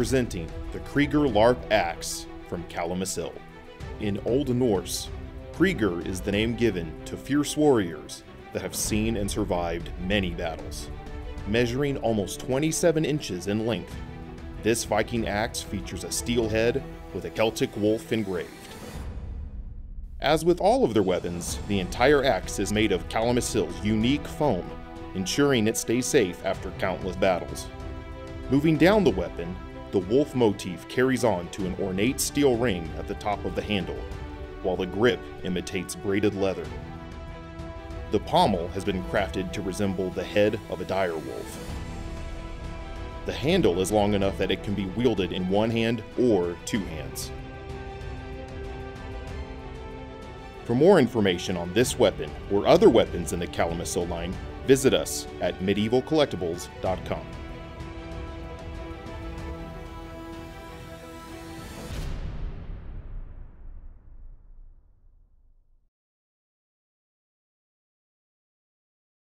presenting the Krieger LARP axe from Calimacil. In Old Norse, Krieger is the name given to fierce warriors that have seen and survived many battles. Measuring almost 27 inches in length, this Viking axe features a steel head with a Celtic wolf engraved. As with all of their weapons, the entire axe is made of Calimacil's unique foam, ensuring it stays safe after countless battles. Moving down the weapon, the wolf motif carries on to an ornate steel ring at the top of the handle, while the grip imitates braided leather. The pommel has been crafted to resemble the head of a dire wolf. The handle is long enough that it can be wielded in one hand or two hands. For more information on this weapon or other weapons in the Calimacil line, visit us at MedievalCollectibles.com.